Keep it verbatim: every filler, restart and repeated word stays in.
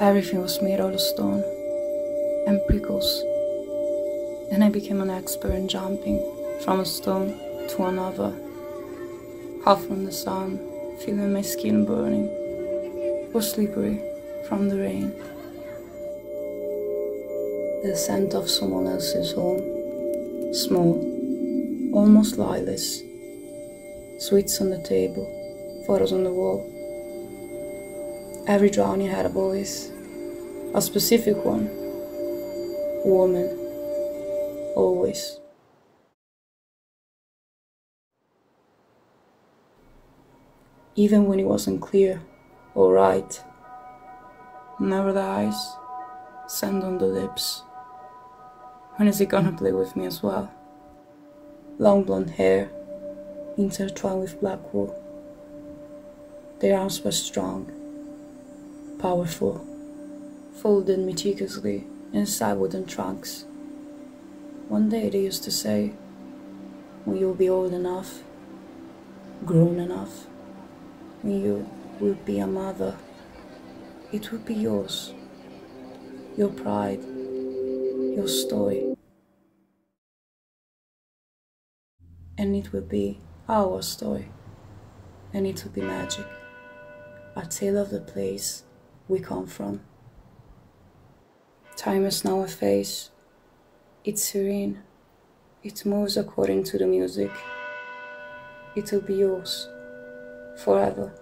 Everything was made out of stone and prickles, and I became an expert in jumping from a stone to another, hot from the sun, feeling my skin burning, or slippery from the rain. The scent of someone else's home, small, almost lilacs, sweets on the table, photos on the wall. Every drawing had a voice, a specific one, woman, always. Even when it wasn't clear or right, never the eyes, sand on the lips. When is he gonna play with me as well? Long blonde hair, intertwined with black wool. Their arms were strong, powerful, folded meticulously inside wooden trunks. One day they used to say, when you'll be old enough, grown enough, when you will be a mother, it will be yours, your pride, your story. And it will be our story, and it will be magic, a tale of the place we come from. Time is now a face. It's serene. It moves according to the music. It'll be yours forever.